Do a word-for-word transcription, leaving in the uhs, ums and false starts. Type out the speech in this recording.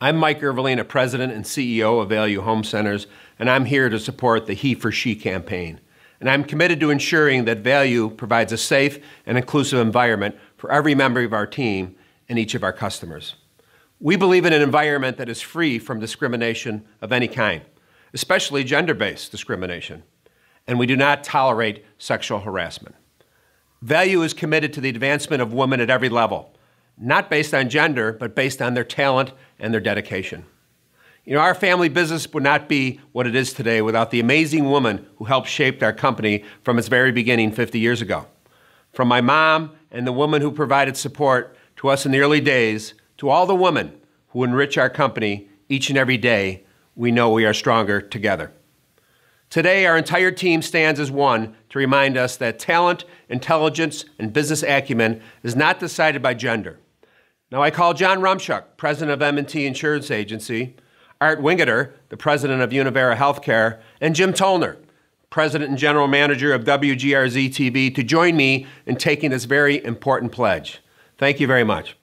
I'm Mike Ervolina, President and C E O of Value Home Centers, and I'm here to support the He for She campaign. And I'm committed to ensuring that Value provides a safe and inclusive environment for every member of our team and each of our customers. We believe in an environment that is free from discrimination of any kind, especially gender-based discrimination, and we do not tolerate sexual harassment. Value is committed to the advancement of women at every level, not based on gender, but based on their talent and their dedication. You know, our family business would not be what it is today without the amazing woman who helped shape our company from its very beginning fifty years ago. From my mom and the woman who provided support to us in the early days, to all the women who enrich our company each and every day, we know we are stronger together. Today, our entire team stands as one to remind us that talent, intelligence, and business acumen is not decided by gender. Now, I call John Rumschik, president of M and T Insurance Agency, Art Wingeter, the president of Univera Healthcare, and Jim Toelner, president and general manager of W G R Z T V, to join me in taking this very important pledge. Thank you very much.